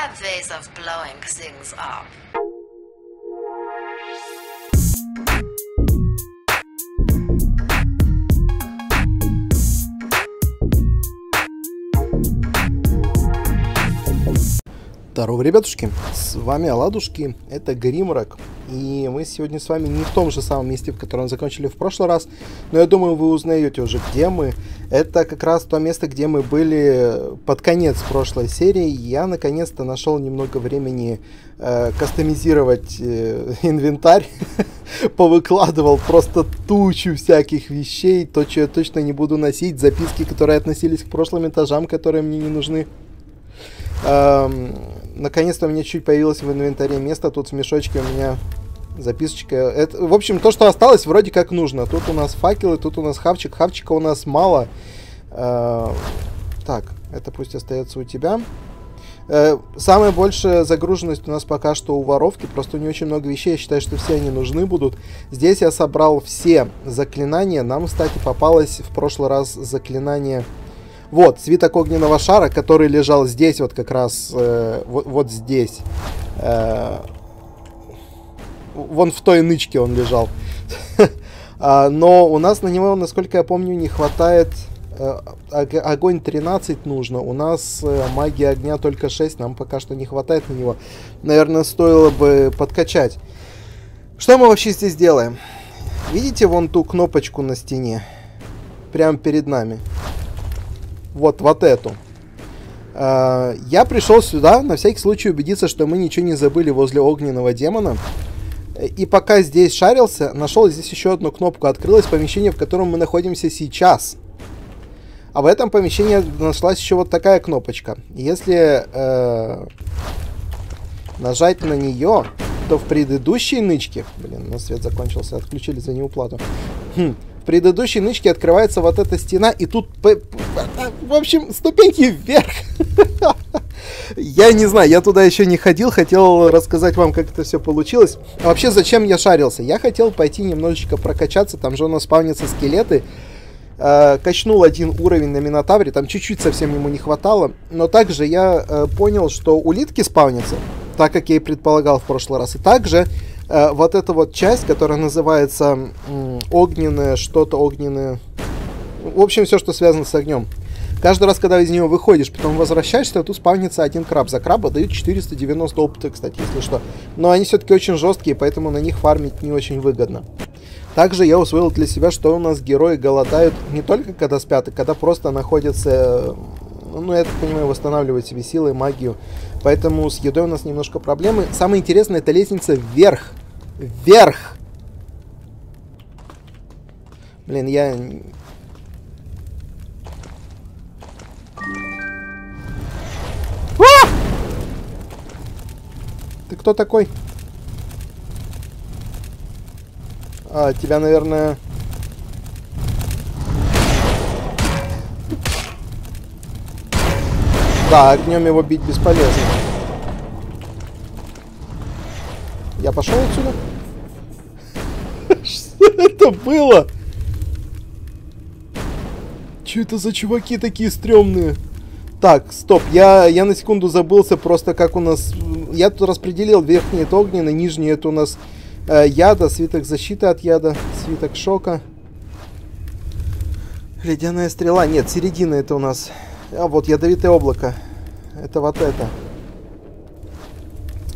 have ways of blowing things up. Здорово, ребятушки, с вами Оладушки, это Гримрок, и мы сегодня с вами не в том же самом месте, в котором мы закончили в прошлый раз, но я думаю, вы узнаете уже, где мы. Это как раз то место, где мы были под конец прошлой серии. Я наконец-то нашел немного времени кастомизировать инвентарь, повыкладывал просто тучу всяких вещей, то, что я точно не буду носить, записки, которые относились к прошлым этажам, которые мне не нужны. Наконец-то у меня чуть появилось в инвентаре место. Тут в мешочке у меня записочка. Это, в общем, то, что осталось, вроде как нужно. Тут у нас факелы, тут у нас хавчик. Хавчика у нас мало. Так, это пусть остается у тебя. Самая большая загруженность у нас пока что у воровки. Просто у нее очень много вещей. Я считаю, что все они нужны будут. Здесь я собрал все заклинания. Нам, кстати, попалось в прошлый раз заклинание... Вот, свиток огненного шара, который лежал здесь, вот как раз, вот здесь. Вон в той нычке он лежал. Но у нас на него, насколько я помню, не хватает... Огонь 13 нужно. У нас магия огня только 6, нам пока что не хватает на него. Наверное, стоило бы подкачать. Что мы вообще здесь делаем? Видите вон ту кнопочку на стене? Прямо перед нами. Вот эту. Я пришел сюда на всякий случай убедиться, что мы ничего не забыли возле огненного демона. И пока здесь шарился, нашел здесь еще одну кнопку. Открылось помещение, в котором мы находимся сейчас. А в этом помещении нашлась еще вот такая кнопочка. Если нажать на нее, то в предыдущей нычке... Блин, у нас свет закончился, отключили за неуплату. В предыдущей нычке открывается вот эта стена, и тут, в общем, ступеньки вверх. Я не знаю, я туда еще не ходил, хотел рассказать вам, как это все получилось. А вообще, зачем я шарился? Я хотел пойти немножечко прокачаться, там же у нас спавнятся скелеты. Качнул один уровень на Минотавре, там чуть-чуть совсем ему не хватало. Но также я понял, что улитки спавнятся, так как я и предполагал в прошлый раз, и также... вот эта вот часть, которая называется огненное что-то, огненное... В общем, все, что связано с огнем. Каждый раз, когда из нее выходишь, потом возвращаешься, тут спавнится один краб. За краба дают 490 опыта, кстати, если что. Но они все-таки очень жесткие, поэтому на них фармить не очень выгодно. Также я усвоил для себя, что у нас герои голодают не только когда спят, а когда просто находятся... Ну, я так понимаю, восстанавливать себе силы, магию. Поэтому с едой у нас немножко проблемы. Самое интересное, это лестница вверх. Вверх! Блин, я... А! Ты кто такой? А, тебя, наверное... Да, огнем его бить бесполезно. Я пошел отсюда. Что это было? Че это за чуваки такие стрёмные? Так, стоп, я на секунду забылся просто, как у нас... Я тут распределил: верхний это огненный, нижний это у нас яда, свиток защиты от яда, свиток шока. Ледяная стрела, нет, середина это у нас... А вот ядовитое облако. Это вот это.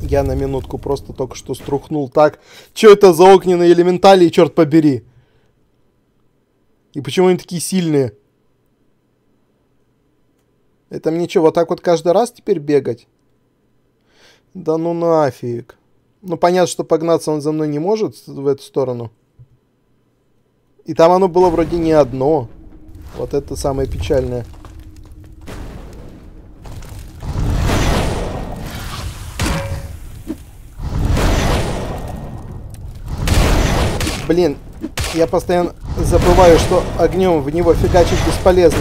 Я на минутку просто только что струхнул так. Че это за огненные элементали, черт побери? И почему они такие сильные? Это мне что, вот так вот каждый раз теперь бегать? Да ну нафиг. Ну понятно, что погнаться он за мной не может в эту сторону. И там оно было вроде не одно. Вот это самое печальное. Блин, я постоянно забываю, что огнем в него фигачить бесполезно.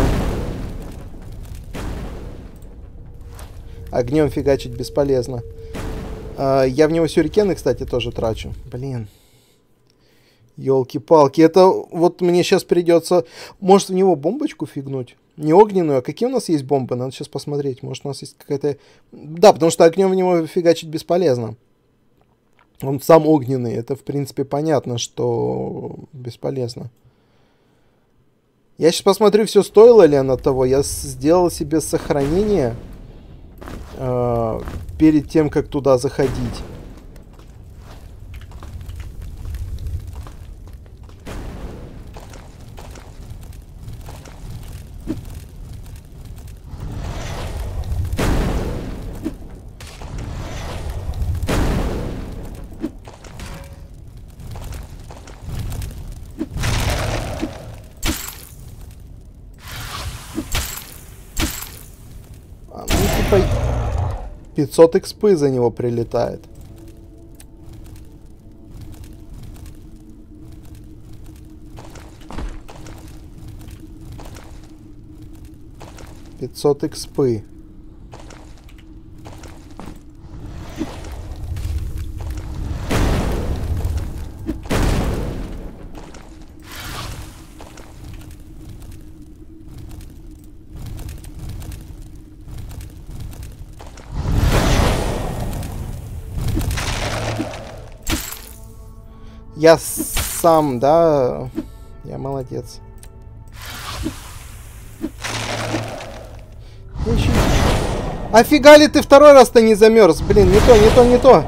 Огнем фигачить бесполезно. Я в него сюрикены, кстати, тоже трачу. Блин. Ёлки-палки, это вот мне сейчас придется... Может, в него бомбочку фигнуть? Не огненную, а какие у нас есть бомбы? Надо сейчас посмотреть. Может, у нас есть какая-то... Да, потому что огнем в него фигачить бесполезно. Он сам огненный. Это, в принципе, понятно, что бесполезно. Я сейчас посмотрю, все стоило ли оно того. Я сделал себе сохранение перед тем, как туда заходить. А ну типа 500 экспы за него прилетает. Я сам, да, я молодец. Офига ли ты второй раз-то не замерз? Блин, не то.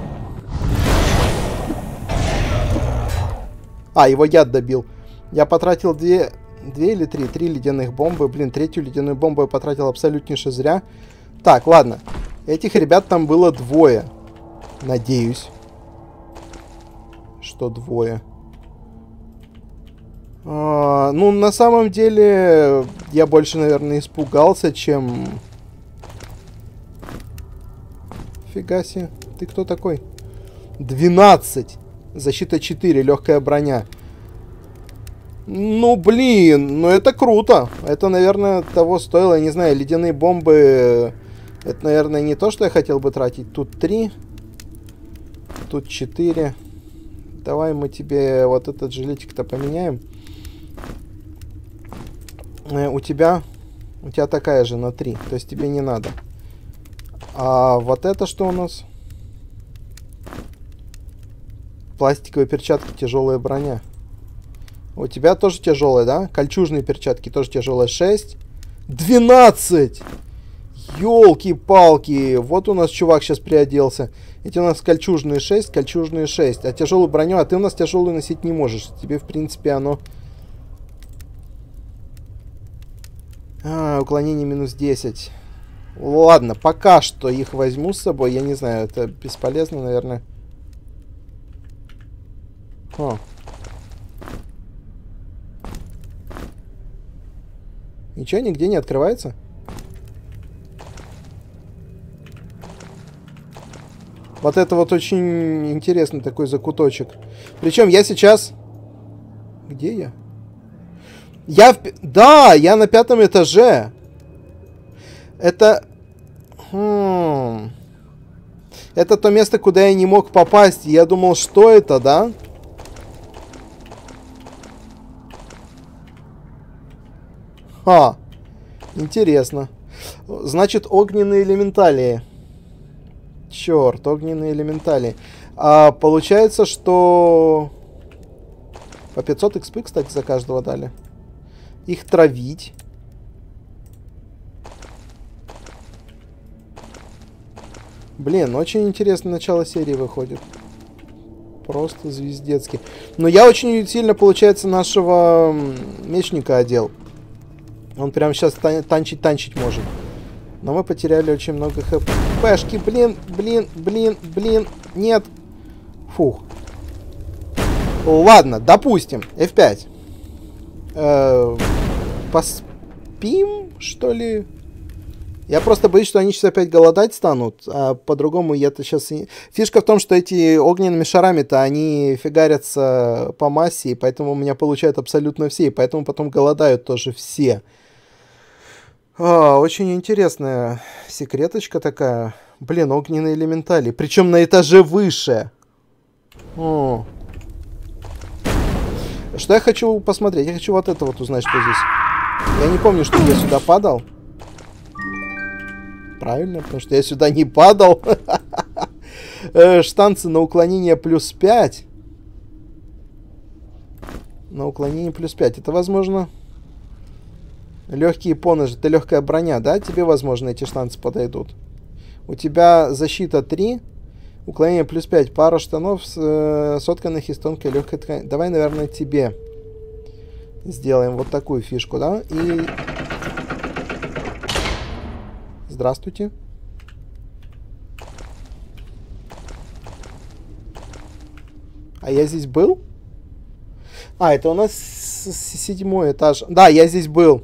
А, его яд добил. Я потратил три ледяных бомбы. Блин, третью ледяную бомбу я потратил абсолютнейше зря. Так, ладно. Этих ребят там было двое. Надеюсь. Что двое. Ну, на самом деле, я больше, наверное, испугался, чем... Фига себе. Ты кто такой? 12. Защита 4. Легкая броня. Ну, блин. Ну, это круто. Это, наверное, того стоило. Я не знаю, ледяные бомбы... Это, наверное, не то, что я хотел бы тратить. Тут 3. Тут 4. Давай мы тебе вот этот жилетик-то поменяем. У тебя такая же на 3. То есть тебе не надо. А вот это что у нас? Пластиковые перчатки, тяжелая броня. У тебя тоже тяжелая, да? Кольчужные перчатки тоже тяжелая. 6. 12! Ёлки-палки! Вот у нас чувак сейчас приоделся. Эти у нас кольчужные 6, кольчужные 6. А тяжелую броню, а ты у нас тяжелую носить не можешь. Тебе, в принципе, оно... А, уклонение минус 10. Ладно, пока что их возьму с собой. Я не знаю, это бесполезно, наверное. О. Ничего, нигде не открывается? Вот это вот очень интересный такой закуточек. Причем я сейчас... Где я? Да, я на 5-м этаже. Это... Это то место, куда я не мог попасть. Я думал, что это, да? Ха. Интересно. Значит, огненные элементалии. Черт, огненные элементали. А получается, что... По 500 экспы, кстати, за каждого дали. Их травить. Блин, очень интересно начало серии выходит. Просто звездецки. Но я очень сильно, получается, нашего мечника одел. Он прямо сейчас танчить может. Но мы потеряли очень много хпшки. Блин. Нет. Фух. Ладно, допустим. F5. Поспим, что ли? Я просто боюсь, что они сейчас опять голодать станут. А по-другому я-то сейчас... Фишка в том, что эти огненными шарами-то, они фигарятся по массе. И поэтому у меня получают абсолютно все. И поэтому потом голодают тоже все. Очень интересная секреточка такая. Блин, огненные элементали. Причем на этаже выше. Что я хочу посмотреть? Я хочу вот это вот узнать, что здесь. Я не помню, что я сюда падал. Правильно, потому что я сюда не падал. Штанцы на уклонение +5. На уклонение +5. Это, возможно, легкие поножи. Это легкая броня, да? Тебе, возможно, эти штанцы подойдут. У тебя защита 3. Уклонение +5. Пара штанов, сотканных из тонкой легкой ткани. Давай, наверное, тебе сделаем вот такую фишку, да? И... Здравствуйте. А я здесь был? А, это у нас 7-й этаж. Да, я здесь был.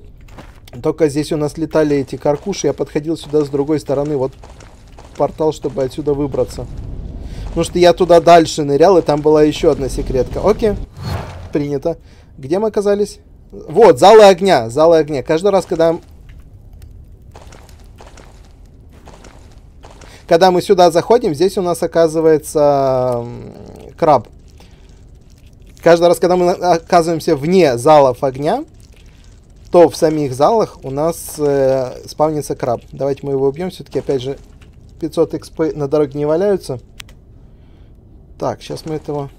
Только здесь у нас летали эти каркуши. Я подходил сюда с другой стороны. Вот портал, чтобы отсюда выбраться. Потому что я туда дальше нырял, и там была еще одна секретка. Окей. Принято. Где мы оказались? Вот, залы огня. Залы огня. Каждый раз, когда мы сюда заходим, здесь у нас оказывается краб. Каждый раз, когда мы оказываемся вне залов огня, то в самих залах у нас спавнится краб. Давайте мы его убьем. Все-таки, опять же, 500 экспы на дороге не валяются. Так, сейчас мы этого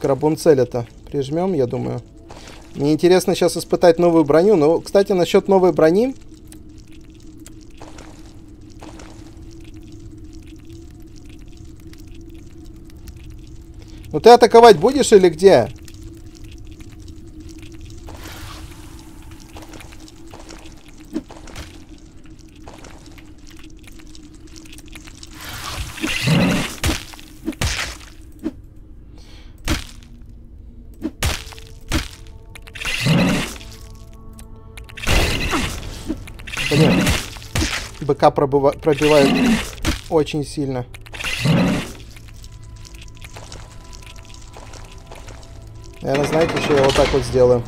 крабунцеля-то прижмем, я думаю. Мне интересно сейчас испытать новую броню. Ну, кстати, насчет новой брони. Ну ты атаковать будешь или где? Блин, быка пробивают очень сильно. Наверное, знаете, еще я вот так вот сделаю.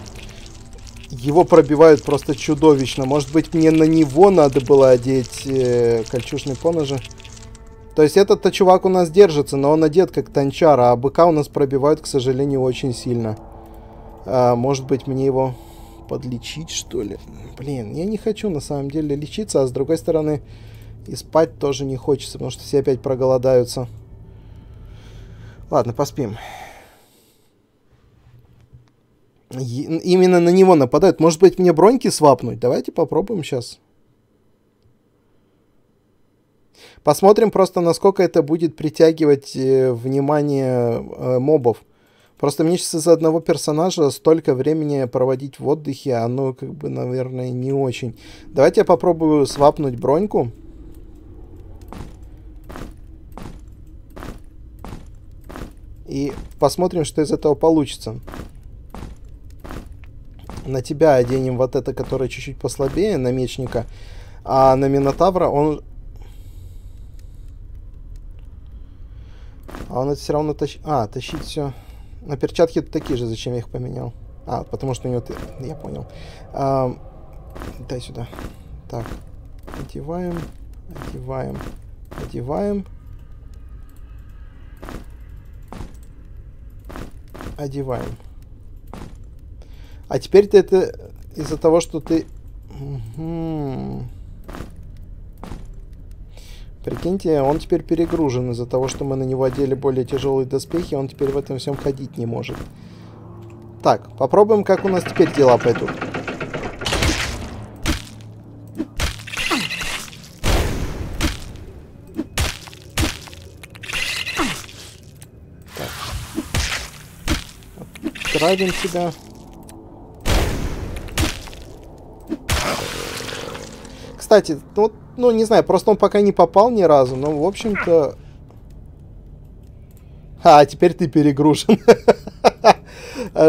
Его пробивают просто чудовищно. Может быть, мне на него надо было одеть кольчужные поножи. То есть этот-то чувак у нас держится, но он одет как танчара, а быка у нас пробивают, к сожалению, очень сильно. Может быть, мне его подлечить, что ли? Блин, я не хочу на самом деле лечиться, а с другой стороны и спать тоже не хочется, потому что все опять проголодаются. Ладно, поспим. Именно на него нападают. Может быть, мне броньки свапнуть? Давайте попробуем сейчас. Посмотрим просто, насколько это будет притягивать внимание мобов. Просто мне сейчас из-за одного персонажа столько времени проводить в отдыхе, оно как бы, наверное, не очень. Давайте я попробую свапнуть броньку. И посмотрим, что из этого получится. На тебя оденем вот это, которое чуть-чуть послабее, на мечника. А на Минотавра он... А он это все равно тащит... А, тащить все... На перчатки такие же, зачем я их поменял? А, потому что у него... Я понял. Дай сюда. Так. Одеваем. Одеваем. Одеваем. Одеваем. А теперь ты это из-за того, что ты... Угу. Прикиньте, он теперь перегружен из-за того, что мы на него одели более тяжелые доспехи, он теперь в этом всем ходить не может. Так, попробуем, как у нас теперь дела пойдут. Так. Отправим тебя... Кстати, ну не знаю, просто он пока не попал ни разу, но в общем-то... А, теперь ты перегружен.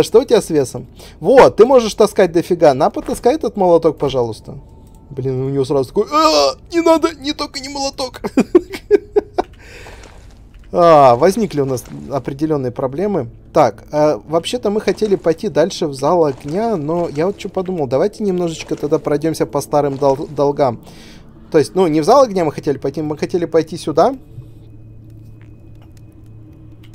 Что у тебя с весом? Вот, ты можешь таскать дофига. На, потаскай этот молоток, пожалуйста. Блин, у него сразу такой... Не надо, не только не молоток. Возникли у нас определенные проблемы. Так, вообще-то мы хотели пойти дальше в зал огня, но я вот что подумал, давайте немножечко тогда пройдемся по старым долгам. То есть, ну, не в зал огня мы хотели пойти сюда.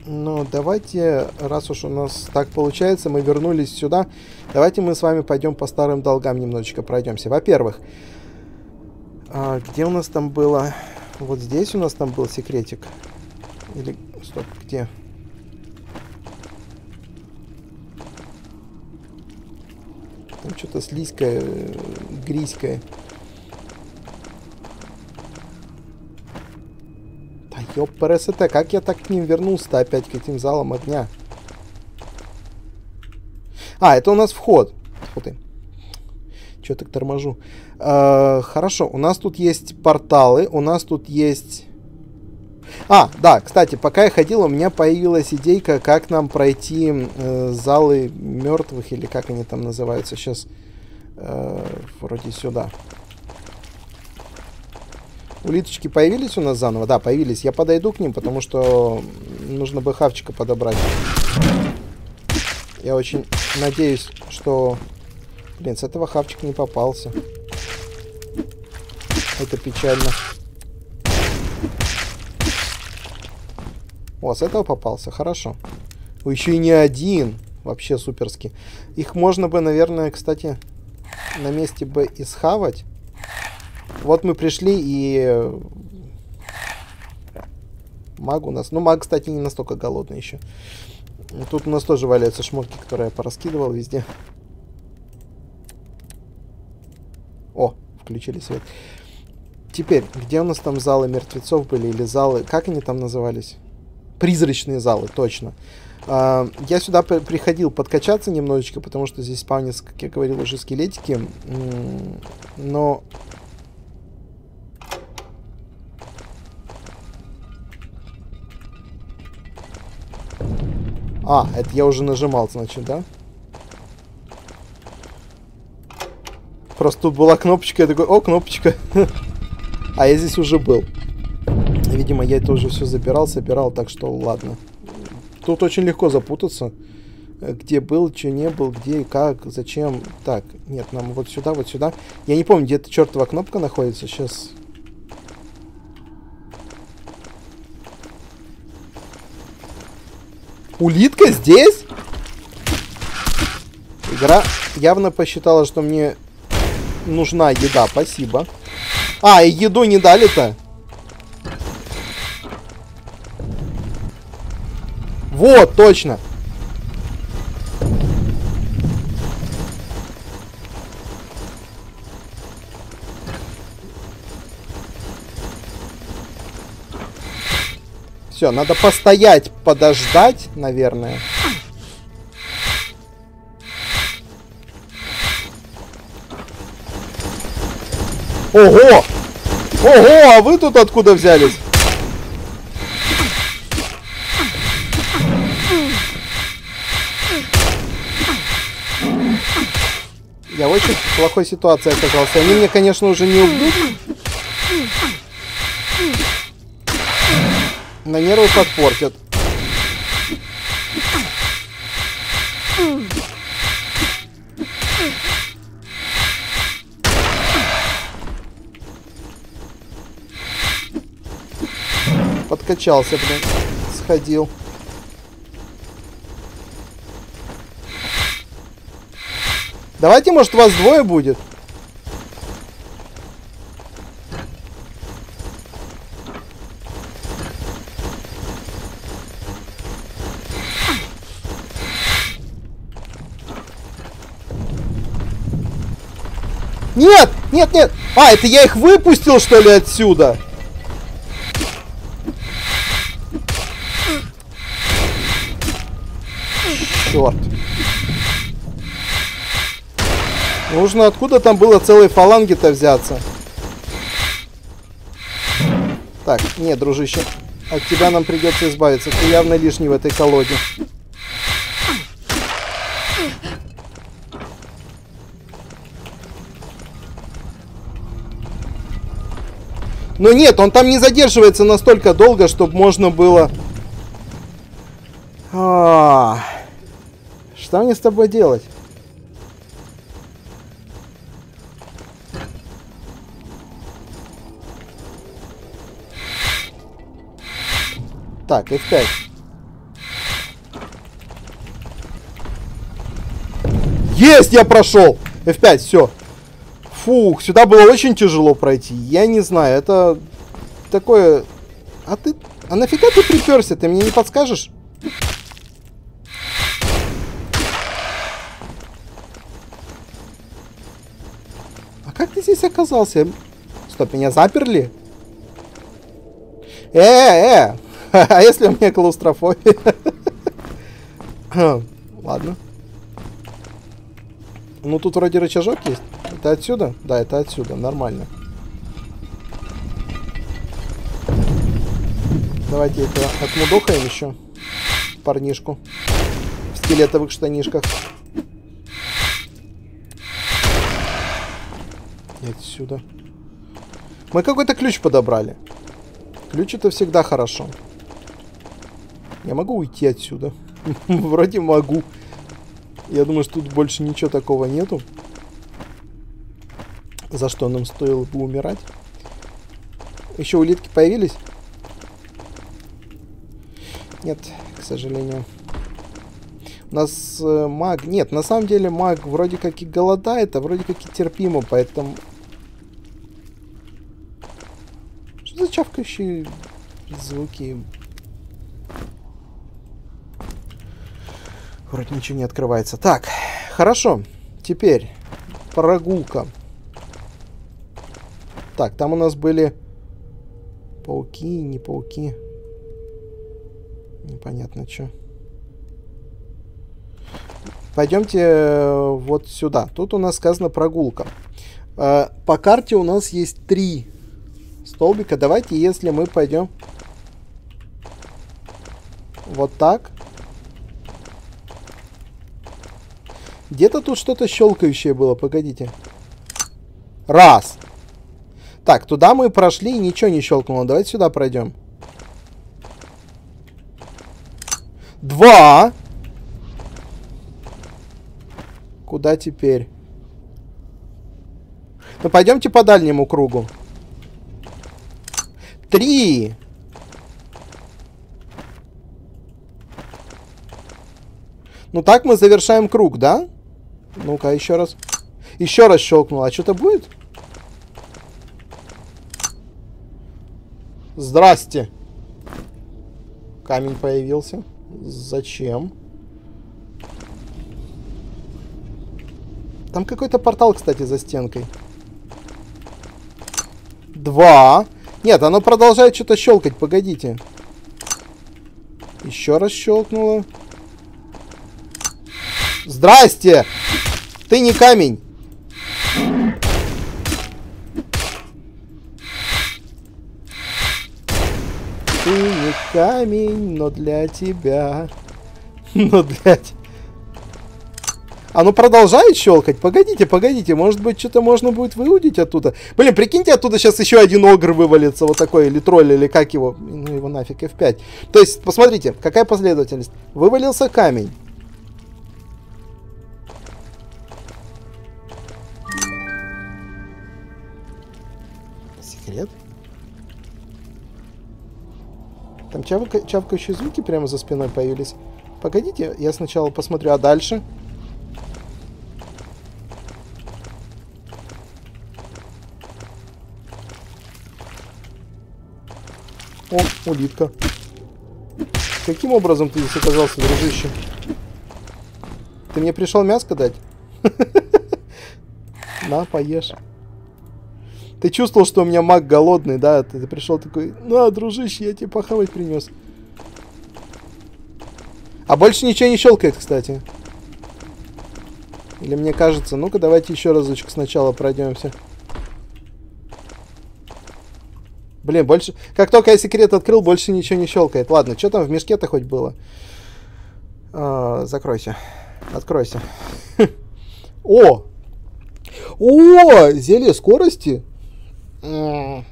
Но давайте, раз уж у нас так получается, мы вернулись сюда. Давайте мы с вами пойдем по старым долгам немножечко пройдемся. Во-первых, где у нас там было? Вот здесь у нас там был секретик. Или... Стоп, где? Там что-то слизкое, грязькое. Да ёпперсете, как я так к ним вернулся-то опять, к этим залам огня? А, это у нас вход. Вот и. Чё так торможу? Хорошо, у нас тут есть порталы, у нас тут есть... А, да, кстати, пока я ходил, у меня появилась идейка, как нам пройти залы мертвых, или как они там называются сейчас, вроде сюда. Улиточки появились у нас заново? Да, появились. Я подойду к ним, потому что нужно бы хавчика подобрать. Я очень надеюсь, что... Блин, с этого хавчик не попался. Это печально. О, с этого попался, хорошо. Еще и не один. Вообще суперски. Их можно бы, наверное, кстати, на месте бы и схавать. Вот мы пришли и... Маг у нас. Ну, маг, кстати, не настолько голодный еще. Тут у нас тоже валяются шмотки, которые я пораскидывал везде. О, включили свет. Теперь, где у нас там залы мертвецов были? Или залы... Как они там назывались? Призрачные залы, точно. Я сюда приходил подкачаться немножечко, потому что здесь спавнятся, как я говорил, уже скелетики. Но... А, это я уже нажимал, значит, да? Просто тут была кнопочка, я такой, о, кнопочка. А я здесь уже был. Видимо, я это уже все собирал, так что ладно. Тут очень легко запутаться. Где был, что не был, где и как, зачем. Так, нет, нам вот сюда, вот сюда. Я не помню, где эта чертова кнопка находится. Сейчас. Улитка здесь? Игра явно посчитала, что мне нужна еда, спасибо. А, и еду не дали-то. Вот, точно. Все, надо постоять, подождать, наверное. Ого! Ого, а вы тут откуда взялись? Я в очень плохой ситуации оказался. Они мне, конечно, уже не убьют. На нервы подпортят. Подкачался, блин. Сходил. Давайте, может, вас двое будет. Нет, нет, нет. А, это я их выпустил, что ли, отсюда? Черт. Нужно откуда там было целой фаланги-то взяться. Так, нет, дружище. От тебя нам придется избавиться. Ты явно лишний в этой колоде. Но нет, он там не задерживается настолько долго, чтобы можно было... Что мне с тобой делать? Так, F5. Есть, я прошел! F5, все. Фух, сюда было очень тяжело пройти. Я не знаю, это такое... А ты... А нафига ты приперся? Ты мне не подскажешь? А как ты здесь оказался? Стоп, меня заперли? А если у меня клаустрофобия? Ладно. Ну тут вроде рычажок есть. Это отсюда? Да, это отсюда. Нормально. Давайте это отмудохаем еще. Парнишку. В стилетовых штанишках. И отсюда. Мы какой-то ключ подобрали. Ключ это всегда хорошо. Я могу уйти отсюда? Вроде могу. Я думаю, что тут больше ничего такого нету. За что нам стоило бы умирать? Еще улитки появились? Нет, к сожалению. У нас маг... Нет, на самом деле маг вроде как и голодает, а вроде как и терпимо, поэтому... Что за чавкающие звуки? Вроде ничего не открывается. Так, хорошо. Теперь прогулка. Так, там у нас были пауки, не пауки. Непонятно, что. Пойдемте вот сюда. Тут у нас сказано прогулка. По карте у нас есть 3 столбика. Давайте, если мы пойдем вот так. Где-то тут что-то щелкающее было, погодите. Раз. Так, туда мы прошли и ничего не щелкнуло. Давайте сюда пройдем. 2. Куда теперь? Ну, пойдемте по дальнему кругу. 3. Ну, так мы завершаем круг, да? Ну-ка, еще раз. Еще раз щелкнул. А что-то будет? Здрасте. Камень появился. Зачем? Там какой-то портал, кстати, за стенкой. 2. Нет, оно продолжает что-то щелкать. Погодите. Еще раз щелкнуло. Здрасте! Ты не камень. Ты не камень, но для тебя. Но для... Оно продолжает щелкать? Погодите, погодите. Может быть, что-то можно будет выудить оттуда. Блин, прикиньте, оттуда сейчас еще один огр вывалится. Вот такой, или тролль, или как его. Ну его нафиг, F5. То есть, посмотрите, какая последовательность. Вывалился камень. Там чавкающие звуки прямо за спиной появились. Погодите, я сначала посмотрю, а дальше? О, улитка. Каким образом ты здесь оказался, дружище? Ты мне пришел мяско дать? На, поешь. Ты чувствовал, что у меня маг голодный, да? Ты пришел такой, на, дружище, я тебе похавать принес. А больше ничего не щелкает, кстати. Или мне кажется, ну-ка давайте еще разочек сначала пройдемся. Блин, больше... Как только я секрет открыл, больше ничего не щелкает. Ладно, что там в мешке-то хоть было? Закройся. Откройся. О! О! Зелье скорости? А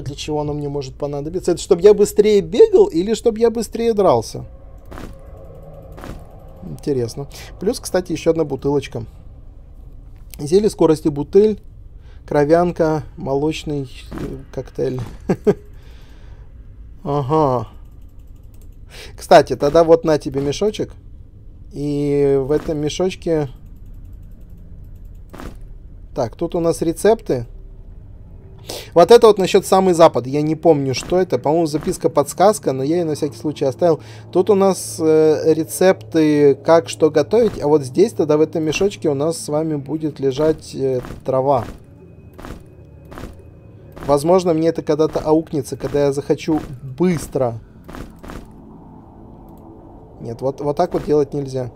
для чего оно мне может понадобиться? Это чтобы я быстрее бегал или чтобы я быстрее дрался? Интересно. Плюс, кстати, еще одна бутылочка. Зелье скорости, бутыль, кровянка, молочный коктейль. Ага. Кстати, тогда вот на тебе мешочек. И в этом мешочке Так, тут у нас рецепты. Вот это вот насчет самый запад. Я не помню, что это. По-моему, записка-подсказка, но я ее на всякий случай оставил. Тут у нас рецепты, как что готовить. А вот здесь тогда в этом мешочке у нас с вами будет лежать трава. Возможно, мне это когда-то аукнется, когда я захочу быстро. Нет, вот так вот делать нельзя.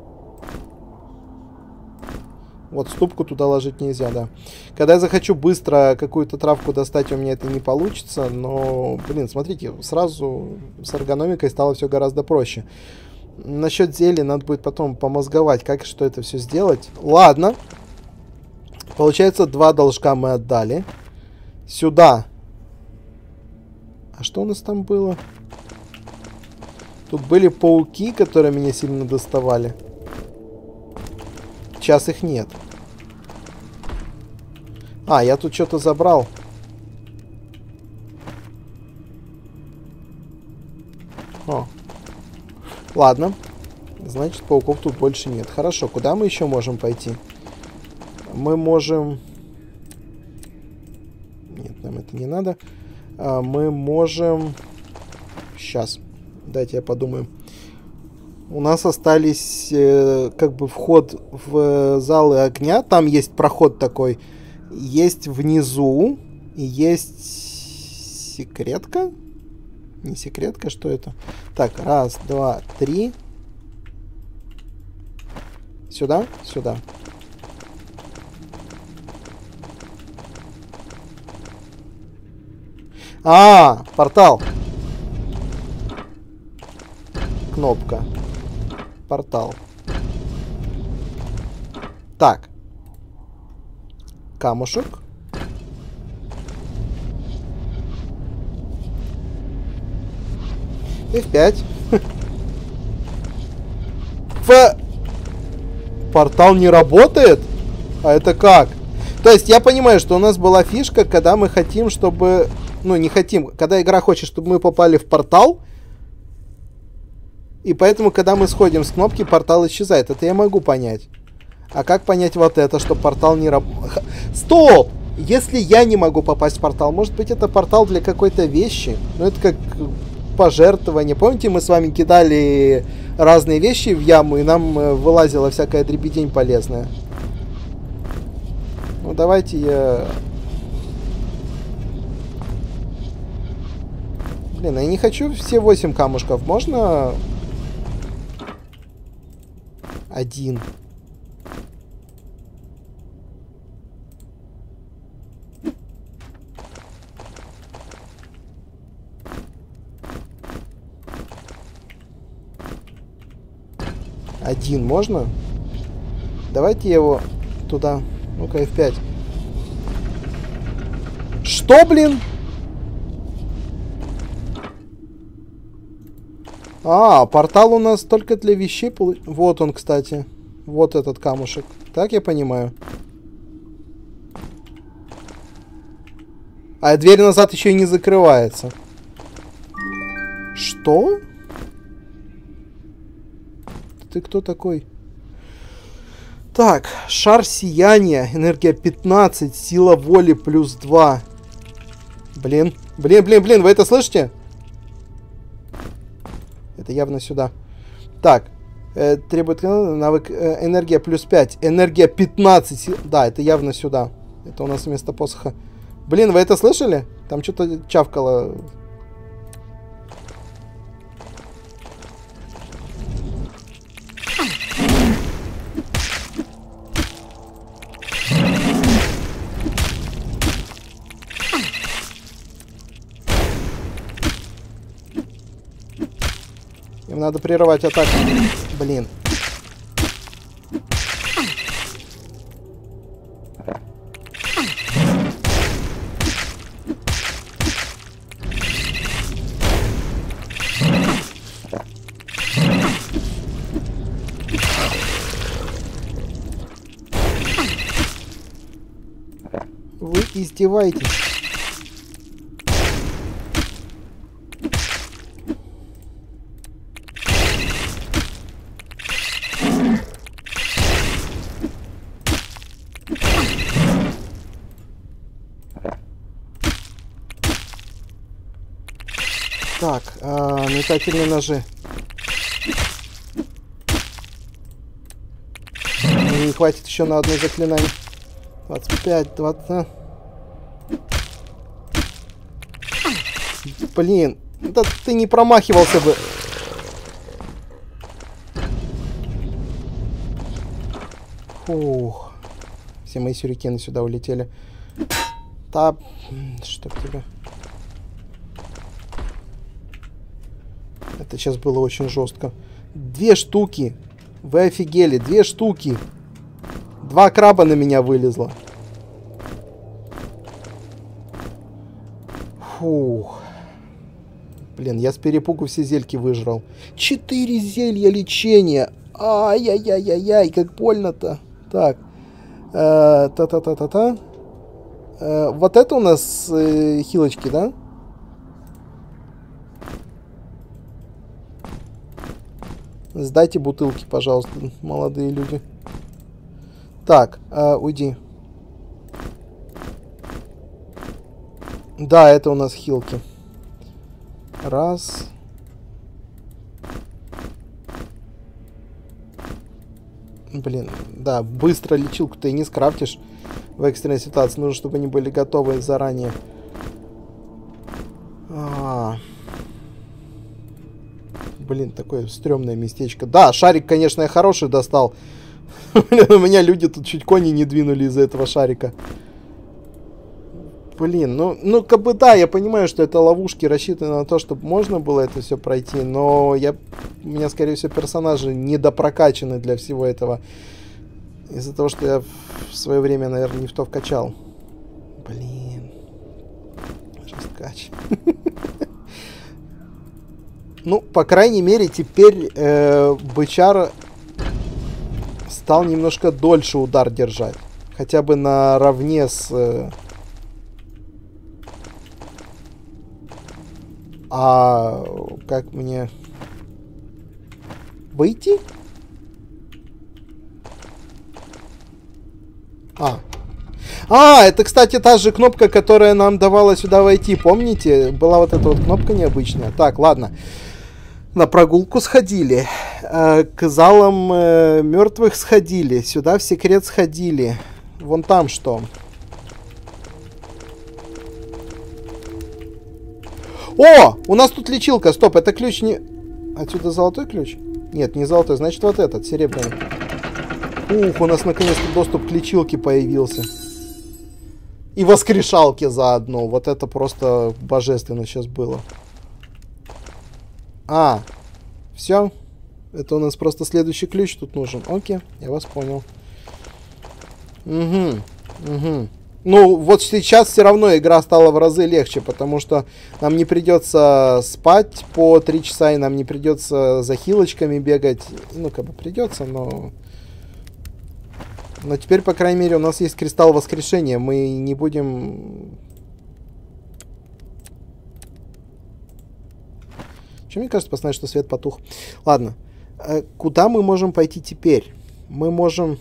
Вот ступку туда ложить нельзя, да. Когда я захочу быстро какую-то травку достать, у меня это не получится. Но, блин, смотрите, сразу с эргономикой стало все гораздо проще. Насчет зелий надо будет потом помозговать, как что это все сделать. Ладно. Получается, 2 должка мы отдали. Сюда. А что у нас там было? Тут были пауки, которые меня сильно доставали. Сейчас их нет. А, я тут что-то забрал. О. Ладно. Значит, пауков тут больше нет. Хорошо, куда мы еще можем пойти? Мы можем... Нет, нам это не надо. Мы можем... Сейчас. Дайте я подумаю. У нас остались как бы вход в залы огня. Там есть проход такой. Есть внизу. И есть секретка. Не секретка, что это? Так, раз, два, три. Сюда, сюда. А, портал. Кнопка. Портал. Так. Камушек. F5. Портал не работает? А это как? То есть я понимаю, что у нас была фишка, когда мы хотим, чтобы... Ну, не хотим. Когда игра хочет, чтобы мы попали в портал... И поэтому, когда мы сходим с кнопки, портал исчезает. Это я могу понять. А как понять вот это, что портал не работает? Стоп! Если я не могу попасть в портал, может быть, это портал для какой-то вещи? Ну, это как пожертвование. Помните, мы с вами кидали разные вещи в яму, и нам вылазила всякая дребедень полезная. Ну, давайте я... Блин, я не хочу все 8 камушков. Можно... Один. Один можно? Давайте его туда. Ну-ка, F5. Что, блин? А, портал у нас только для вещей. Вот он, кстати. Вот этот камушек. Так я понимаю. А дверь назад еще и не закрывается. Что? Ты кто такой? Так, шар сияния. Энергия 15. Сила воли плюс 2. Блин. Блин, вы это слышите? Это явно сюда. Так. Требует навык энергия плюс 5. Энергия 15. Да, это явно сюда. Это у нас вместо посоха. Блин, вы это слышали? Там что-то чавкало. Надо прерывать атаку. Блин. Вы издеваетесь. Так, метательные ножи. Не хватит еще на одно заклинание. 25, 20. Блин, да ты не промахивался бы. Ух. Все мои сюрикены сюда улетели. Та... Что тебе? Это сейчас было очень жестко. Две штуки. Вы офигели. Две штуки. Два краба на меня вылезло. Фух. Блин, я с перепугу все зельки выжрал. 4 зелья лечения. Ай-яй-яй-яй-яй, как больно-то. Так. Та-та-та-та-та. Вот это у нас хилочки, да? Сдайте бутылки, пожалуйста, молодые люди. Так, уйди. Да, это у нас хилки. Раз. Блин, да, быстро лечилку ты не скрафтишь в экстренной ситуации. Нужно, чтобы они были готовы заранее. Блин, такое стрёмное местечко. Да, шарик, конечно, я хороший достал. Блин, у меня люди тут чуть кони не двинули из-за этого шарика. Блин, ну как бы да, я понимаю, что это ловушки рассчитаны на то, чтобы можно было это все пройти, но у меня, скорее всего, персонажи недопрокачаны для всего этого. Из-за того, что я в свое время, наверное, не в то вкачал. Блин. Раскач. Ну, по крайней мере, теперь бычара стал немножко дольше удар держать. Хотя бы наравне с... А как мне выйти? Это, кстати, та же кнопка, которая нам давала сюда войти. Помните? Была вот эта вот кнопка необычная. Так, ладно. На прогулку сходили. К залам мертвых сходили. Сюда в секрет сходили. Вон там что? О! У нас тут лечилка. Стоп, это ключ не... Отсюда золотой ключ? Нет, не золотой. Значит, вот этот, серебряный. Ух, у нас наконец-то доступ к лечилке появился. И воскрешалке заодно. Вот это просто божественно сейчас было. Все. Это у нас просто следующий ключ тут нужен. Окей, я вас понял. Угу. Ну, вот сейчас все равно игра стала в разы легче, потому что нам не придется спать по 3 часа, и нам не придется за хилочками бегать. Ну, как бы придется, но... Но теперь, по крайней мере, у нас есть кристалл воскрешения. Мы не будем... Чем мне кажется, посмотри, что свет потух. Ладно. Куда мы можем пойти теперь? Мы можем...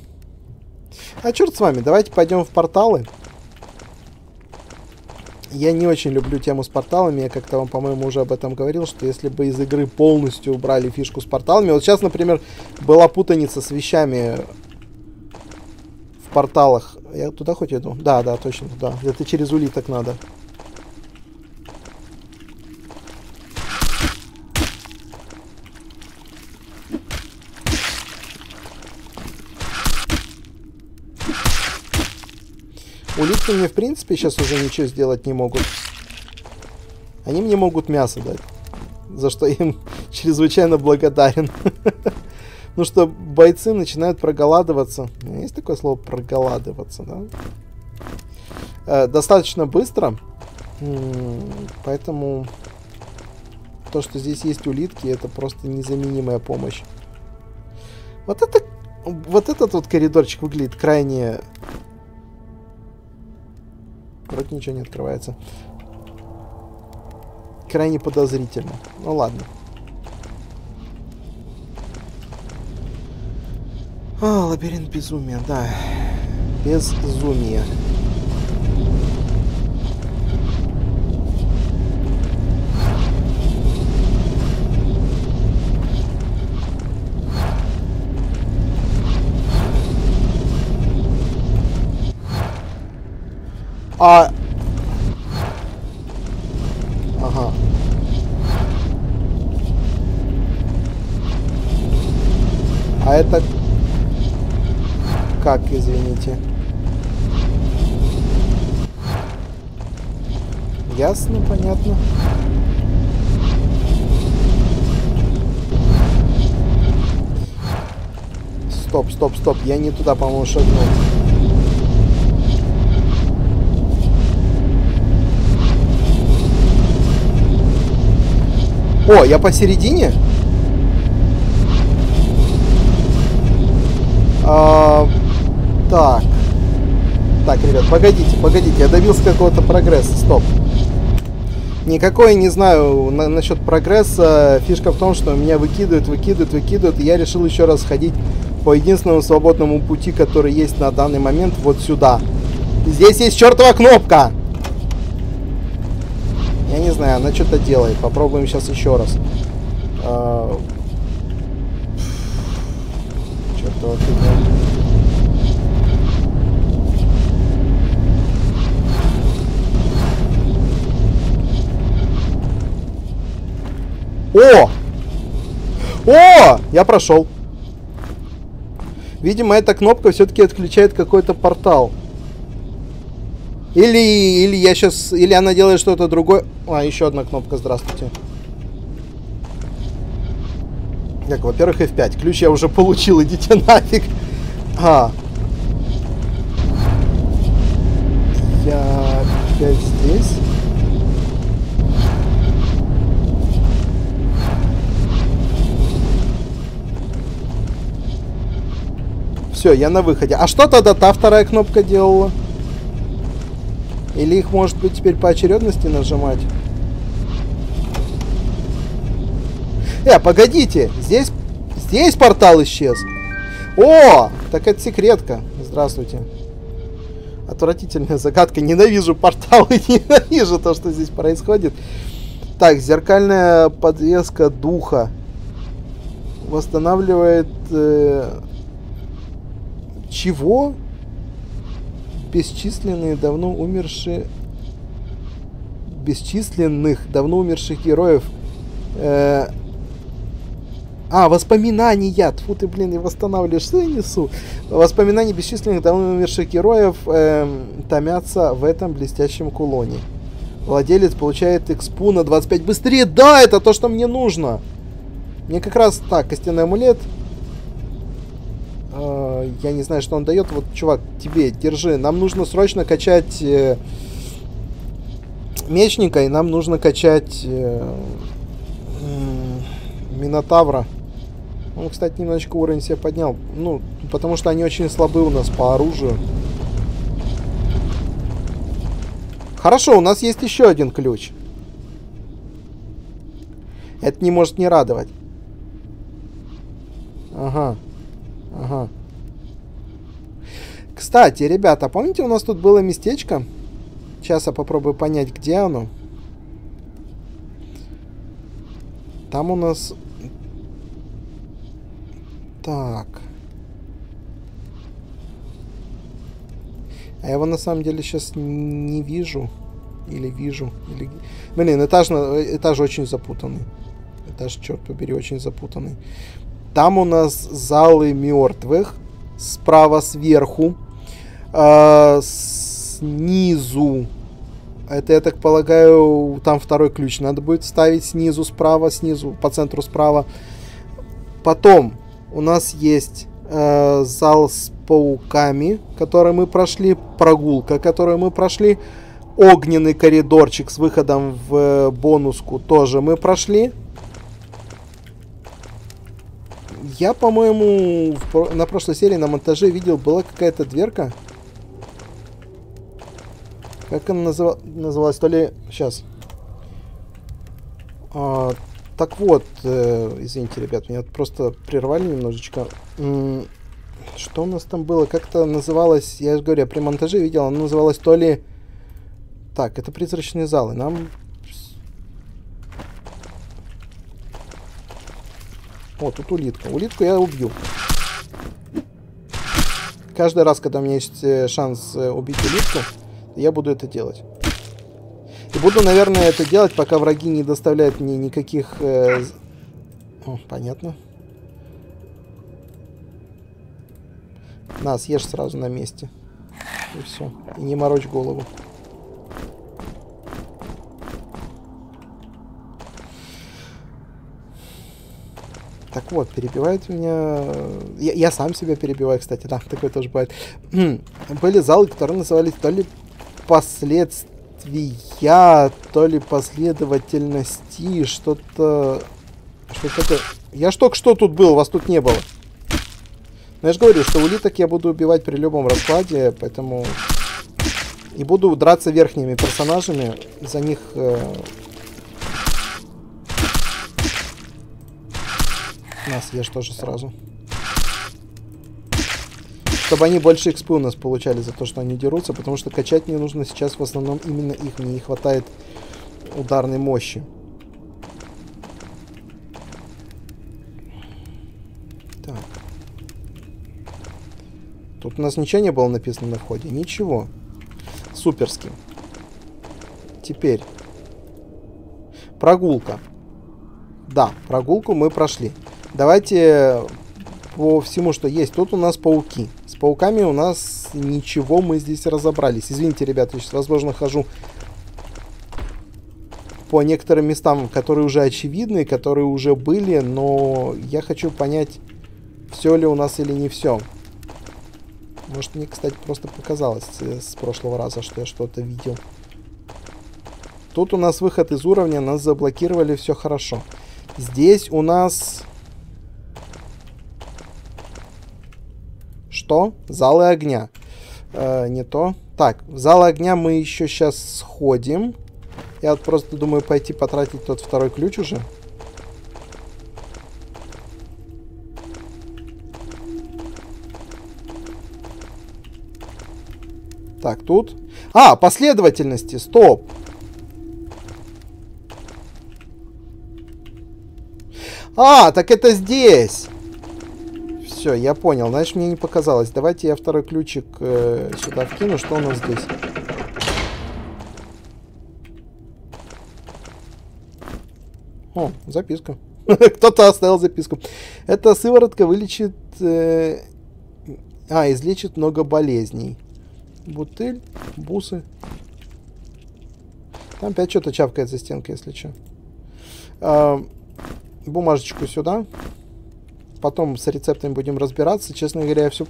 черт с вами, давайте пойдем в порталы. Я не очень люблю тему с порталами. Я как-то вам, по-моему, уже об этом говорил, что если бы из игры полностью убрали фишку с порталами... Вот сейчас, например, была путаница с вещами в порталах. Я туда хоть иду? Да, точно туда. Это через улиток надо. Улитки мне, в принципе, сейчас уже ничего сделать не могут. Они мне могут мясо дать. За что я им чрезвычайно благодарен. Ну что, бойцы начинают проголадываться. Есть такое слово проголадываться, да? Достаточно быстро. Поэтому то, что здесь есть улитки, это просто незаменимая помощь. Вот этот вот коридорчик выглядит крайне... Вроде ничего не открывается. Крайне подозрительно. Ну ладно. Лабиринт безумия, да. Безумие. А... Ага. А это... Как, извините? Ясно, понятно. Стоп, стоп, стоп. Я не туда, по-моему, шагнул. О, я посередине? А, так. Так, ребят, погодите, погодите. Я добился какого-то прогресса. Стоп. Никакой, не знаю, насчет прогресса. Фишка в том, что меня выкидывают. И я решил еще раз ходить по единственному свободному пути, который есть на данный момент, вот сюда. Здесь есть чертова кнопка! Я не знаю, она что-то делает. Попробуем сейчас еще раз. Чертова фигня. О! О! Я прошел. Видимо, эта кнопка все-таки отключает какой-то портал. Или я сейчас... Или она делает что-то другое. А, еще одна кнопка. Здравствуйте. Так, во-первых, F5. Ключ я уже получил. Идите нафиг. А. Я опять здесь. Все, я на выходе. А что тогда та вторая кнопка делала? Или их, может быть, теперь по очередности нажимать? Погодите! Здесь портал исчез! О! Так это секретка. Здравствуйте. Отвратительная загадка. Ненавижу порталы, ненавижу то, что здесь происходит. Так, зеркальная подвеска духа. Восстанавливает... Чего? Бесчисленных, давно умерших героев. Воспоминания. Тьфу ты, блин, и восстанавливаешь. Что я несу? Воспоминания бесчисленных, давно умерших героев томятся в этом блестящем кулоне. Владелец получает экспу на 25. Быстрее! Да, это то, что мне нужно. Мне как раз... Так, костяной амулет. Я не знаю, что он дает. Вот, чувак, тебе, держи. Нам нужно срочно качать мечника, и нам нужно качать Минотавра. Он, кстати, немножечко уровень себе поднял. Ну, потому что они очень слабы у нас по оружию. Хорошо, у нас есть еще один ключ. Это не может не радовать. Ага. Ага. Кстати, ребята, помните, у нас тут было местечко? Сейчас я попробую понять, где оно. Там у нас... Так. А я его на самом деле сейчас не вижу. Или вижу. Или... Блин, этаж очень запутанный. Этаж, черт побери, очень запутанный. Там у нас залы мертвых. Справа сверху. Снизу. Это, я так полагаю, там второй ключ надо будет ставить. Снизу справа, снизу по центру справа. Потом у нас есть зал с пауками, который мы прошли. Прогулка, которую мы прошли. Огненный коридорчик с выходом в бонуску тоже мы прошли. Я, по-моему, на прошлой серии на монтаже видел, была какая-то дверка. Как она называлась? То ли... Сейчас. Так вот, извините, ребят, меня просто прервали немножечко. Что у нас там было? Как-то называлось, я же говорю, я при монтаже видел, она называлась то ли... Так, это призрачные залы. Нам... О, тут улитка. Улитку я убью. Каждый раз, когда у меня есть шанс убить улитку, Я буду это делать. И буду, наверное, это делать, пока враги не доставляют мне никаких... О, понятно. На, съешь сразу на месте. И все. И не морочь голову. Так вот, перебивает меня... Я сам себя перебиваю, кстати. Да, такое тоже бывает. Были залы, которые назывались то ли последствия, то ли последовательности, что-то... Что-то... Я ж только что тут был, вас тут не было. Но я же говорю, что улиток я буду убивать при любом раскладе, поэтому... И буду драться верхними персонажами. За них... На, съешь тоже сразу. Чтобы они больше экспы у нас получали за то, что они дерутся, потому что качать мне нужно сейчас в основном именно их. Мне не хватает ударной мощи. Так. Тут у нас ничего не было написано на входе. Ничего. Суперски. Теперь. Прогулка. Да, прогулку мы прошли. Давайте по всему, что есть. Тут у нас пауки. С пауками у нас ничего, мы здесь разобрались. Извините, ребята, я сейчас, возможно, хожу по некоторым местам, которые уже очевидны, которые уже были, но я хочу понять, все ли у нас или не все. Может, мне, кстати, просто показалось с прошлого раза, что я что-то видел. Тут у нас выход из уровня, нас заблокировали, все хорошо. Здесь у нас... Что? Залы огня. Не то. Так, в зал огня мы еще сейчас сходим. Я вот просто думаю пойти потратить тот второй ключ уже. Так, тут... А, последовательности, стоп! А, так это здесь! Все, я понял. Значит, мне не показалось. Давайте я второй ключик сюда вкину. Что у нас здесь? О, записка. Кто-то оставил записку. Эта сыворотка вылечит... излечит много болезней. Бутыль, бусы. Там опять что-то чавкает за стенкой, если что. Бумажечку сюда. Потом с рецептами будем разбираться. Честно говоря, я все...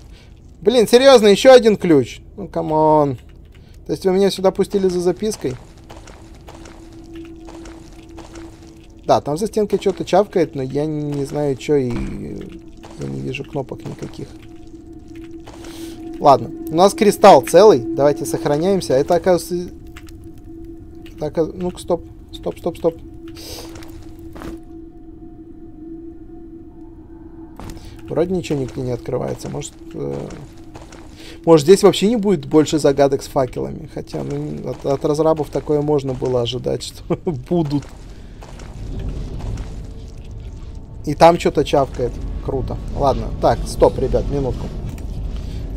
Блин, серьезно, еще один ключ? Ну, камон. То есть вы меня сюда пустили за запиской? Да, там за стенкой что-то чавкает, но я не знаю, что, и я не вижу кнопок никаких. Ладно, у нас кристалл целый. Давайте сохраняемся. Это, оказывается... Так, ну-ка, стоп. Стоп, стоп, стоп. Вроде ничего нигде не открывается. Может, может здесь вообще не будет больше загадок с факелами. Хотя ну, от разрабов такое можно было ожидать, что будут. И там что-то чавкает. Круто. Ладно. Так, стоп, ребят, минутку.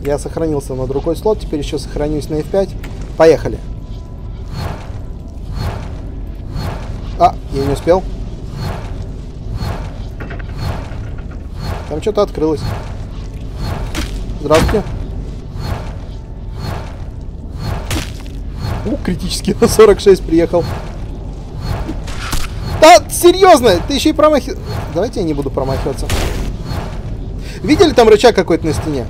Я сохранился на другой слот. Теперь еще сохранюсь на F5. Поехали. А, я не успел. Там что-то открылось. Здравствуйте. У, критически на 46 приехал. Да, серьезно, ты еще и промахиваешься. Давайте я не буду промахиваться. Видели там рычаг какой-то на стене?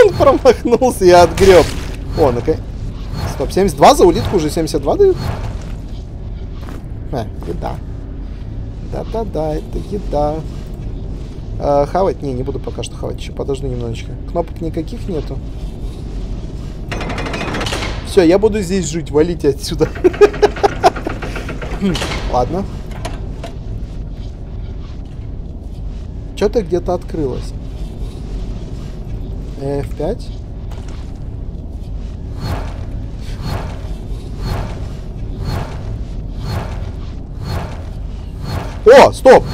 Он промахнулся и отгреб. О, ну-ка. Стоп, 72 за улитку уже 72 дают? Еда. Да-да-да, это еда. Хавать? Не буду пока что хавать. Еще подожду немножечко. Кнопок никаких нету. Все, я буду здесь жить. Валите отсюда. Ладно. Что-то где-то открылось. F5. О, стоп!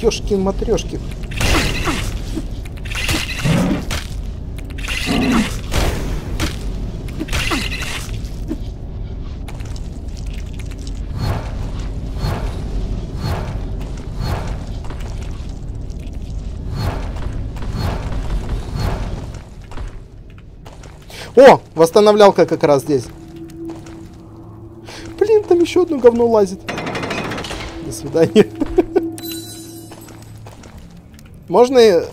Ёшкин матрешкин. О, восстановлялка как раз здесь. Блин, там еще одно говно лазит. До свидания. Можно...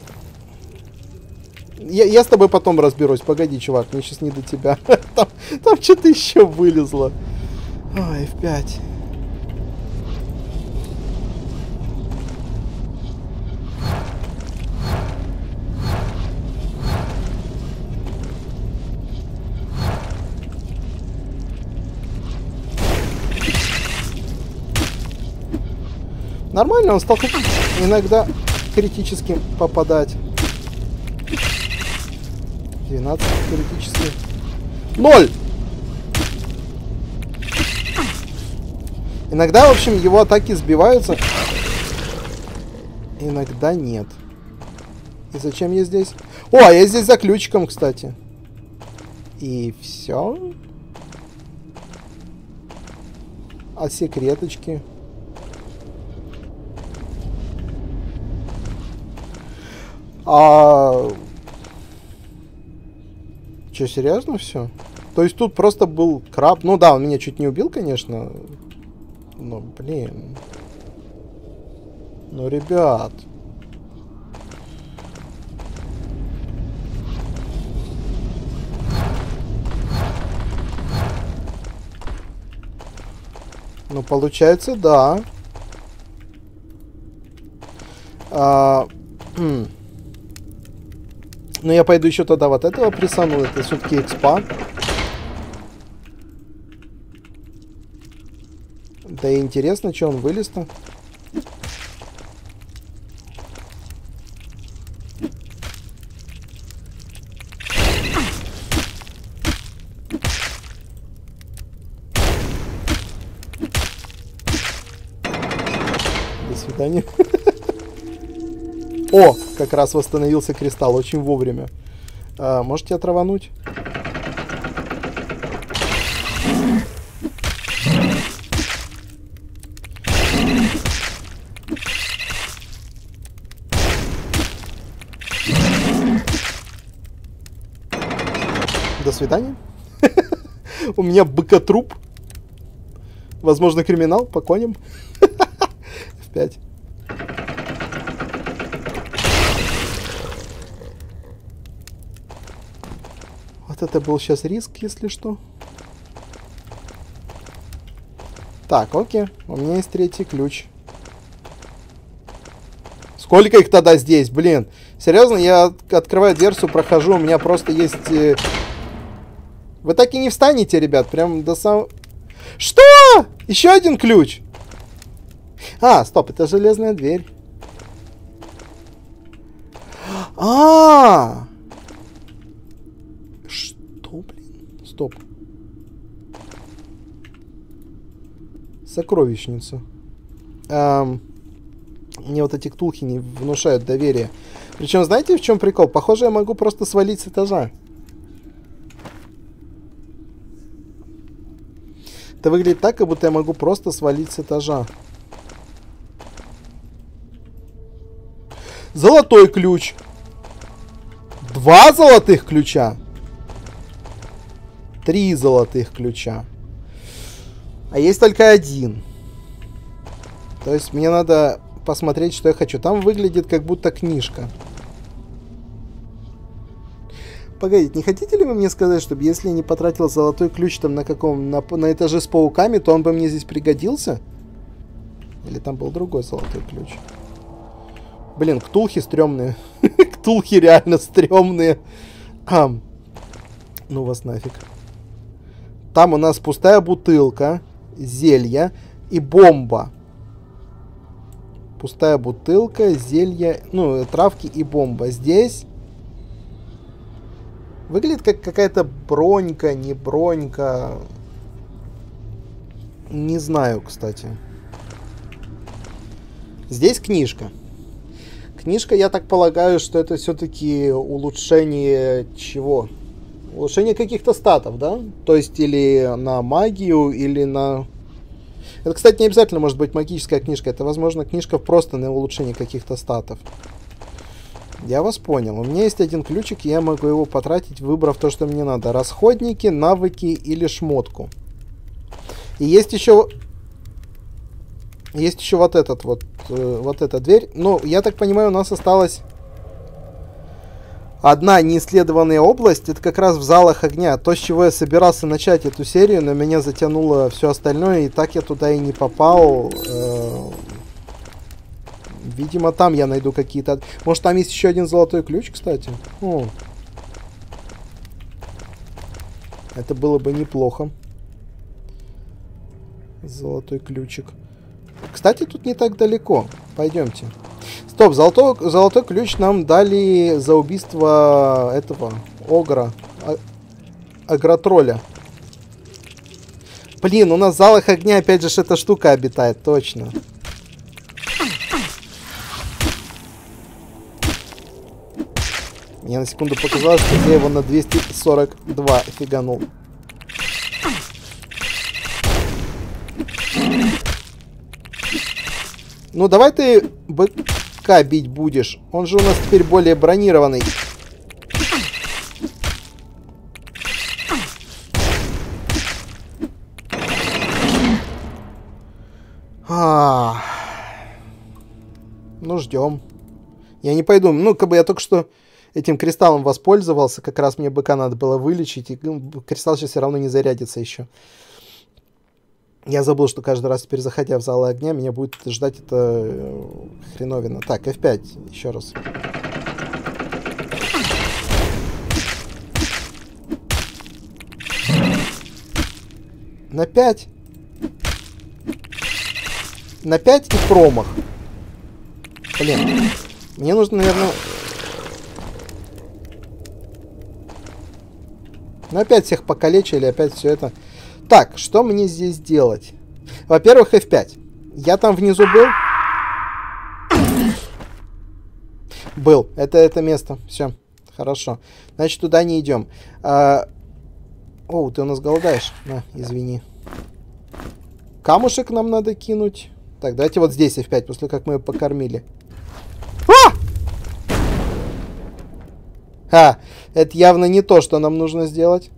Я с тобой потом разберусь. Погоди, чувак, мне сейчас не до тебя. Там что-то еще вылезло. Ой, F5. Нормально, он стал иногда критическим попадать. 12 критических. 0! Иногда, в общем, его атаки сбиваются. Иногда нет. И зачем я здесь? О, а я здесь за ключиком, кстати. И все. А секреточки... Че, серьезно все? То есть тут просто был краб. Ну да, он меня чуть не убил, конечно. Но, блин. Ну, ребят. Ну, получается, да. Но я пойду еще тогда вот этого присану, это все-таки экспа. Да и интересно, что он вылез-то. До свидания. О, как раз восстановился кристалл, очень вовремя. Можете отровануть? До свидания. У меня быкотруп. Возможно, криминал по коням. F5. Это был сейчас риск, если что. Так, окей. У меня есть третий ключ. Сколько их тогда здесь, блин? Серьезно, я открываю дверцу, прохожу, у меня просто есть... Вы так и не встанете, ребят, прям до самого... Что? Еще один ключ? А, стоп, это железная дверь. А-а-а! Стоп. Сокровищница. Мне вот эти ктулхи не внушают доверия. Причем, знаете, в чем прикол? Похоже, я могу просто свалить с этажа. Это выглядит так, как будто я могу просто свалить с этажа. Золотой ключ. 2 золотых ключа. 3 золотых ключа. А есть только один. То есть мне надо посмотреть, что я хочу. Там выглядит как будто книжка. Погодите, не хотите ли вы мне сказать, чтобы если я не потратил золотой ключ там на каком... На этаже с пауками, то он бы мне здесь пригодился? Или там был другой золотой ключ? Блин, ктулхи стрёмные. Ктулхи реально стрёмные. Ну вас нафиг. Там у нас пустая бутылка, зелья и бомба. Пустая бутылка, зелья, ну, травки и бомба. Здесь Выглядит как какая-то бронька, не бронька. Не знаю, кстати. Здесь книжка. Книжка, я так полагаю, что это все-таки улучшение чего? Улучшение каких-то статов, да? То есть или на магию, или на... Это, кстати, не обязательно может быть магическая книжка. Это, возможно, книжка просто на улучшение каких-то статов. Я вас понял. У меня есть один ключик, и я могу его потратить, выбрав то, что мне надо. Расходники, навыки или шмотку. И есть еще... Есть еще вот этот вот эта дверь. Ну, я так понимаю, у нас осталась одна неисследованная область. Это как раз в залах огня. То, с чего я собирался начать эту серию, но меня затянуло все остальное, и так я туда и не попал. Видимо, там я найду какие-то... Может, там есть еще один золотой ключ, кстати? О. Это было бы неплохо. Золотой ключик. Кстати, тут не так далеко. Пойдемте. Стоп, золотой ключ нам дали за убийство этого огра. Агротроля. Блин, у нас в залах огня опять же эта штука обитает, точно. Мне на секунду показалось, что я его на 242 фиганул. Ну, давай ты быка бить будешь. Он же у нас теперь более бронированный. Ну, ждем. Я не пойду. Ну, как бы я только что этим кристаллом воспользовался. Как раз мне быка надо было вылечить. И кристалл сейчас все равно не зарядится еще. Я забыл, что каждый раз теперь, заходя в зал огня, меня будет ждать эта хреновина. Так, F5, еще раз. На 5. На 5 и промах. Блин, мне нужно, наверное... Ну, опять всех покалечили, опять все это... Так, что мне здесь делать? Во-первых, F5. Я там внизу был? Был. Это место. Все. Хорошо. Значит, туда не идем. Оу, ты у нас голодаешь. На, извини. Камушек нам надо кинуть. Так, давайте вот здесь F5, после как мы ее покормили. А! Это явно не то, что нам нужно сделать.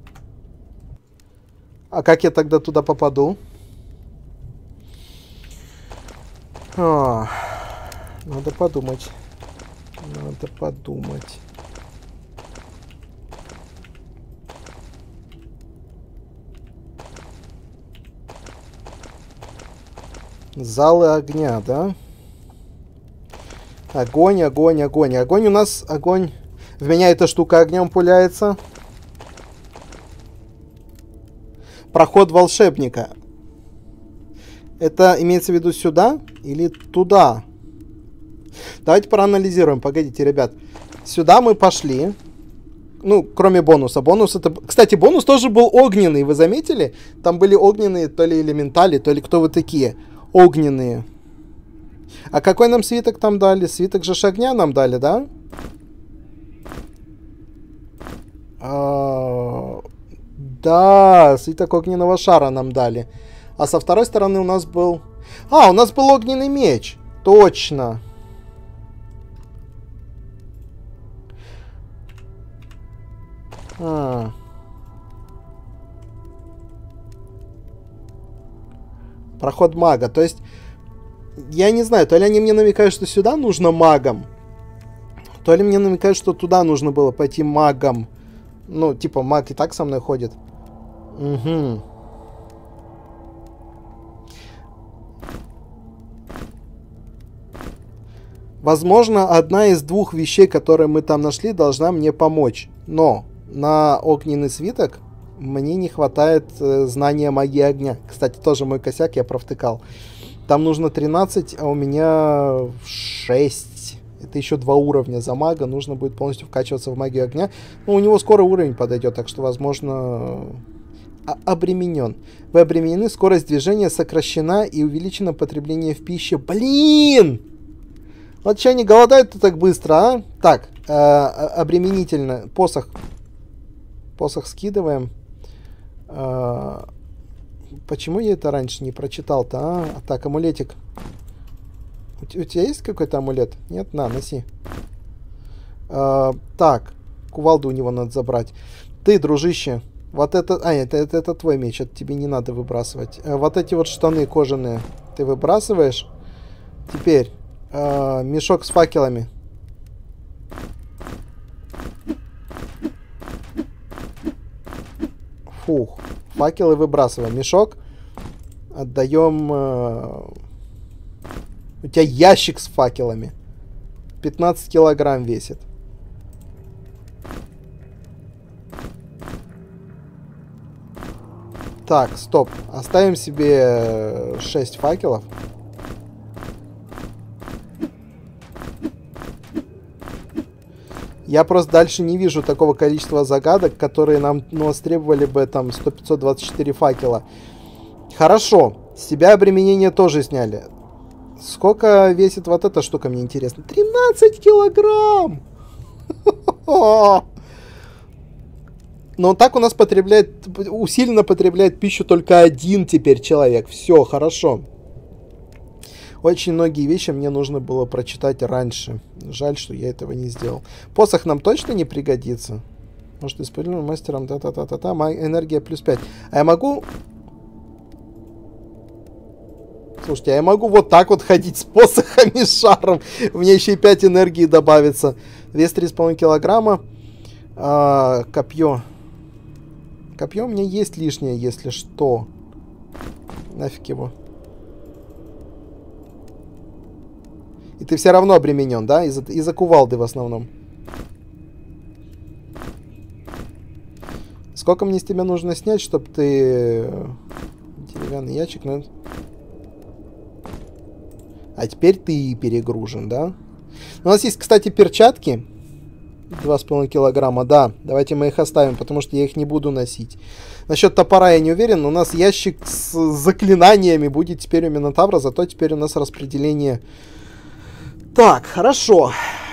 А как я тогда туда попаду? А, надо подумать. Надо подумать. Залы огня, да? Огонь, огонь, огонь. Огонь у нас, огонь. В меня эта штука огнем пуляется. Проход волшебника. Это имеется в виду сюда или туда? Давайте проанализируем. Погодите, ребят. Сюда мы пошли. Ну, кроме бонуса. Бонус это... Кстати, бонус тоже был огненный. Вы заметили? Там были огненные то ли элементали, то ли кто вы такие. Огненные. А какой нам свиток там дали? Свиток же огня нам дали, да? Да, свиток огненного шара нам дали. А со второй стороны у нас был... А, у нас был огненный меч. Точно. А. Проход мага. То есть, я не знаю, то ли они мне намекают, что сюда нужно магом, то ли мне намекают, что туда нужно было пойти магом. Ну, типа, маг и так со мной ходит. Угу. Возможно, одна из двух вещей, которые мы там нашли, должна мне помочь. Но на огненный свиток мне не хватает знания магии огня. Кстати, тоже мой косяк, я провтыкал. Там нужно 13, а у меня 6. Это еще 2 уровня за мага. Нужно будет полностью вкачиваться в магию огня. Но у него скоро уровень подойдет, так что, возможно, обременен. Вы обременены, скорость движения сокращена и увеличено потребление в пище. Блин! Вот сейчас они голодают-то так быстро, а? Так, обременительно. Посох. Посох скидываем. Почему я это раньше не прочитал-то, а? Так, амулетик. У тебя есть какой-то амулет? Нет? На, носи. Так, кувалду у него надо забрать. Ты, дружище, вот это... А, нет, это твой меч, это тебе не надо выбрасывать. Вот эти вот штаны кожаные ты выбрасываешь. Теперь мешок с факелами. Фух. Факелы выбрасываем. Мешок отдаем. У тебя ящик с факелами. 15 килограмм весит. Так, стоп. Оставим себе 6 факелов. Я просто дальше не вижу такого количества загадок, которые нам, ну, требовали бы там 100-524 факела. Хорошо. С себя обременение тоже сняли. Сколько весит вот эта штука, мне интересно. 13 килограмм! Но так у нас потребляет, усиленно потребляет пищу только один теперь человек. Все, хорошо. Очень многие вещи мне нужно было прочитать раньше. Жаль, что я этого не сделал. Посох нам точно не пригодится. Может, используем мастером. Та-та-та-та-та. Энергия плюс 5. А я могу... Слушайте, а я могу вот так вот ходить с посохом и шаром. У меня еще и 5 энергии добавится. Вес 3,5 килограмма. Копье. Копье у меня есть лишнее, если что. Нафиг его. И ты все равно обременен, да? Из-за кувалды в основном. Сколько мне с тебя нужно снять, чтобы ты... Деревянный ящик, ну... А теперь ты перегружен, да? У нас есть, кстати, перчатки. 2,5 килограмма, да. Давайте мы их оставим, потому что я их не буду носить. Насчет топора я не уверен. У нас ящик с заклинаниями будет теперь у Минотавра, зато теперь у нас распределение... Так, хорошо.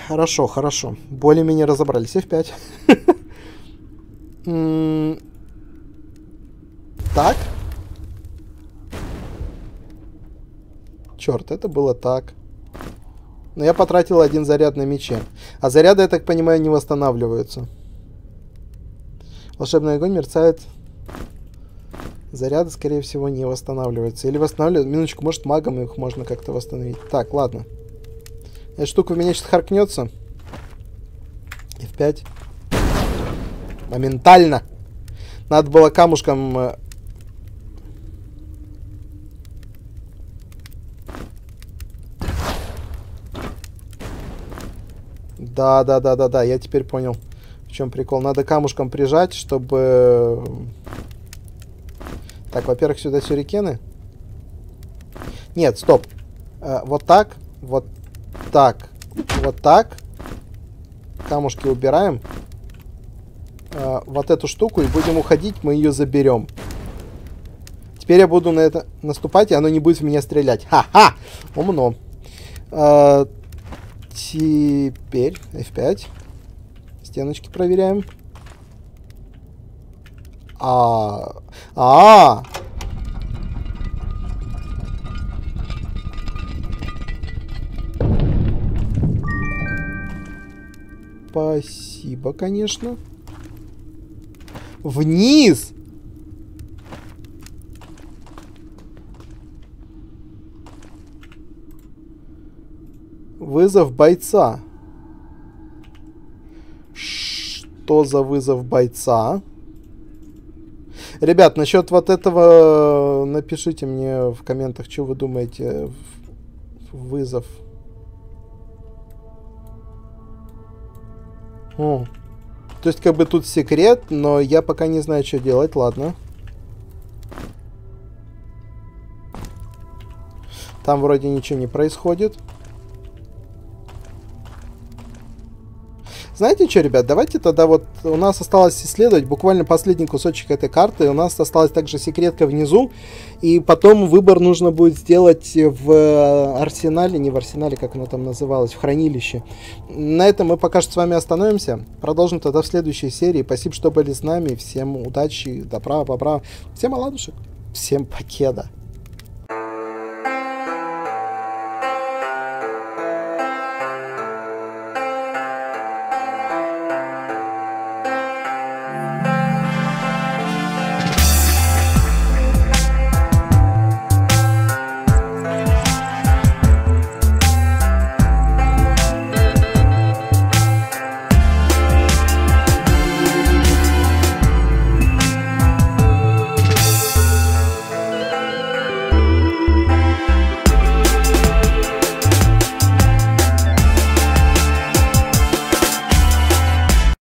Хорошо, хорошо. Более-менее разобрались. F5. Так. Черт, это было так. Но я потратил один заряд на мече. А заряды, я так понимаю, не восстанавливаются. Волшебный огонь мерцает. Заряды, скорее всего, не восстанавливаются. Или восстанавливаются. Минуточку, может, магом их можно как-то восстановить. Так, ладно. Эта штука в меня сейчас харкнется. F5. Моментально. Надо было камушком... Да, я теперь понял, в чем прикол. Надо камушком прижать, чтобы... Так, во-первых, сюда сюрикены. Нет, стоп. Вот так, вот так, вот так. Камушки убираем. Вот эту штуку, и будем уходить, мы ее заберем. Теперь я буду на это наступать, и оно не будет в меня стрелять. Ха-ха! Умно. Теперь F5. Стеночки проверяем. Спасибо, конечно. Вниз! Вызов бойца. Что за вызов бойца? Ребят, насчет вот этого напишите мне в комментах, что вы думаете. Вызов. О. То есть как бы тут секрет, но я пока не знаю, что делать. Ладно. Там вроде ничего не происходит. Знаете что, ребят, давайте тогда вот у нас осталось исследовать буквально последний кусочек этой карты. У нас осталась также секретка внизу. И потом выбор нужно будет сделать в арсенале, не в арсенале, как оно там называлось, в хранилище. На этом мы пока что с вами остановимся. Продолжим тогда в следующей серии. Спасибо, что были с нами. Всем удачи, добра, бобра. Всем оладушек. Всем покеда.